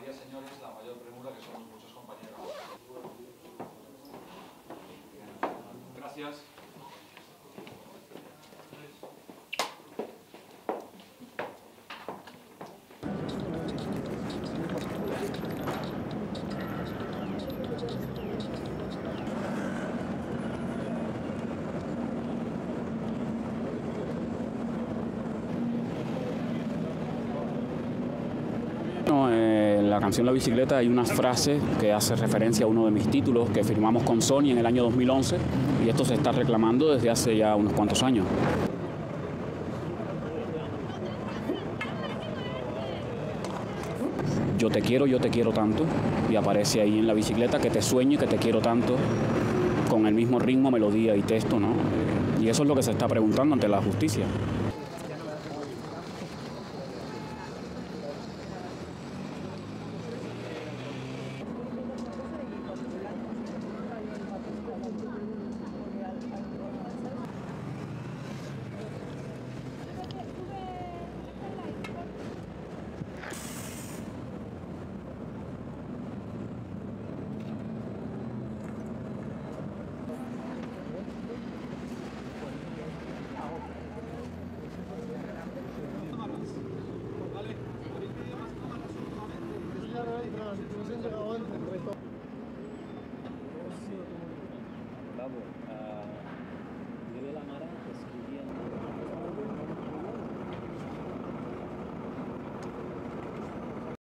tomaría, señores, la mayor premura, que somos muchos compañeros. Gracias. En la canción La Bicicleta hay unas frases que hacen referencia a uno de mis títulos que firmamos con Sony en el año 2011 y esto se está reclamando desde hace ya unos cuantos años. Yo te quiero tanto y aparece ahí en La Bicicleta que te sueño y que te quiero tanto con el mismo ritmo, melodía y texto, ¿no? Y eso es lo que se está preguntando ante la justicia. Vamos.